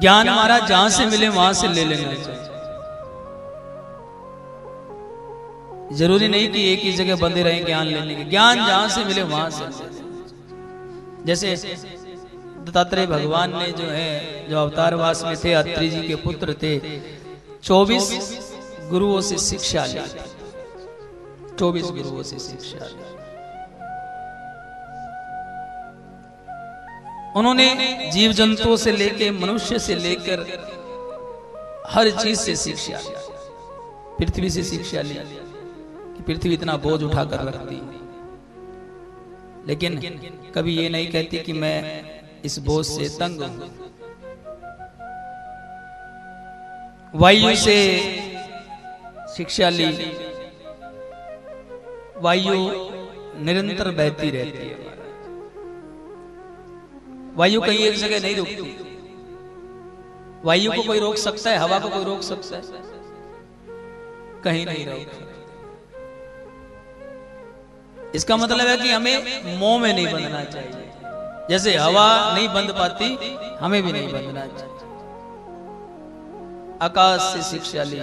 ज्ञान हमारा जहां से मिले वहां से ले लेना चाहिए। जरूरी नहीं कि एक ही जगह बंधे रहे ज्ञान लेने के, ज्ञान जहां से मिले वहां से। जैसे दत्तात्रेय भगवान ने जो है, जो अवतारवास में थे, अत्रि जी के पुत्र थे, 24 गुरुओं से शिक्षा ली, 24 गुरुओं से शिक्षा ली। उन्होंने जीव जंतुओं से लेके, मनुष्य से लेकर हर चीज से शिक्षा ली। पृथ्वी से शिक्षा ली कि पृथ्वी इतना बोझ उठाकर रखती, लेकिन कभी ये नहीं कहती कि मैं इस बोझ से तंग हूं। वायु से शिक्षा ली, वायु निरंतर बहती रहती है, वायु कहीं एक जगह नहीं रुकती। वायु को कोई रोक सकता है? हवा को कोई रोक सकता है? कहीं नहीं रोक सकता। इसका मतलब है कि हमें मोह में नहीं बंधना चाहिए। जैसे हवा नहीं बंध पाती, हमें भी नहीं बंधना चाहिए। आकाश से शिक्षा ली,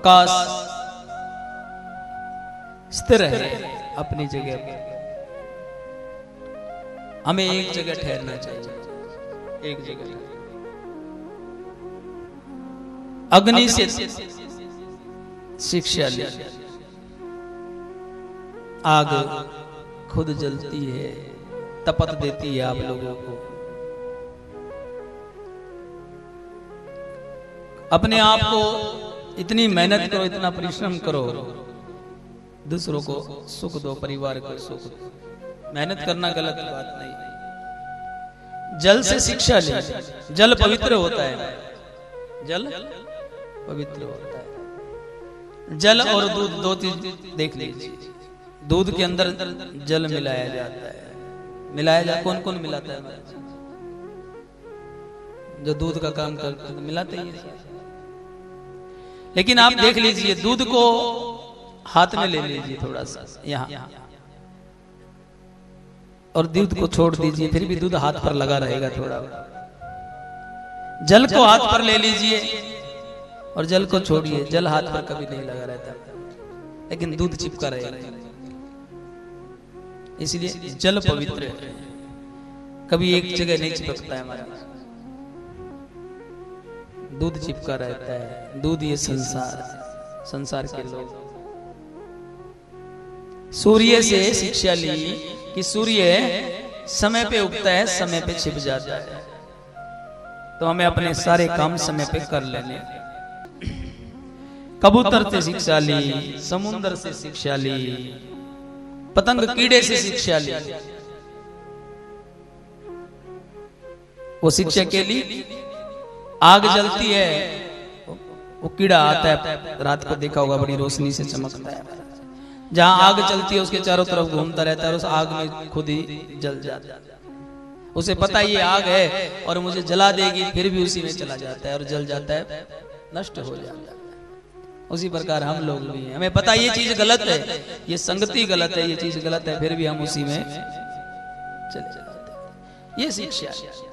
आकाश स्थिर है अपनी जगह पर, हमें एक जगह ठहरना चाहिए, एक जगह। अग्नि से शिक्षा ली, आग खुद जलती है, तपत देती है आप लोगों को, अपने आप को इतनी मेहनत करो, इतना परिश्रम करो, दूसरों को सुख दो, परिवार को सुख दो। मेहनत करना गलत बात नहीं। जल से शिक्षा ले, जल पवित्र होता है, जल पवित्र होता है। जल और दूध दो चीज देख लीजिए, दूध के अंदर जल मिलाया जाता है, मिलाया जाता है। कौन कौन मिलाता है? जो दूध का काम करता है मिलाते ही है। लेकिन आप देख लीजिए, दूध को हाथ में ले लीजिए थोड़ा सा यहाँ, और दूध को छोड़ दीजिए, फिर भी दूध हाथ पर लगा रहेगा थोड़ा। जल को हाथ पर ले लीजिए और जल को छोड़िए, जल हाथ पर कभी नहीं लगा रहता, लेकिन दूध चिपका रहेगा। इसलिए जल पवित्र है, कभी एक जगह नहीं चिपकता है हमारा, दूध चिपका रहता है। दूध ये संसार, संसार के लोग। सूर्य से शिक्षा ली कि सूर्य समय पे उगता है, समय पे छिप जाता है, तो हमें अपने सारे काम समय पे कर लेने। कबूतर से शिक्षा ली, समुद्र से शिक्षा ली, पतंग कीड़े से शिक्षा ली। वो शिक्षा के लिए, आग जलती है, वो कीड़ा आता है, रात को देखा होगा बड़ी रोशनी से चमकता है, जहां आग जलती है उसके चारों तरफ घूमता रहता है, उस आग में खुद ही जल जाता है। उसे पता ये आग है और मुझे जला देगी, फिर भी उसी में चला जाता है और जल जाता है, नष्ट हो जाता है। उसी प्रकार हम लोग भी हैं, हमें पता ये चीज गलत है, ये संगति गलत है, ये चीज गलत है, फिर भी हम उसी में चले जाते हैं। ये शिक्षा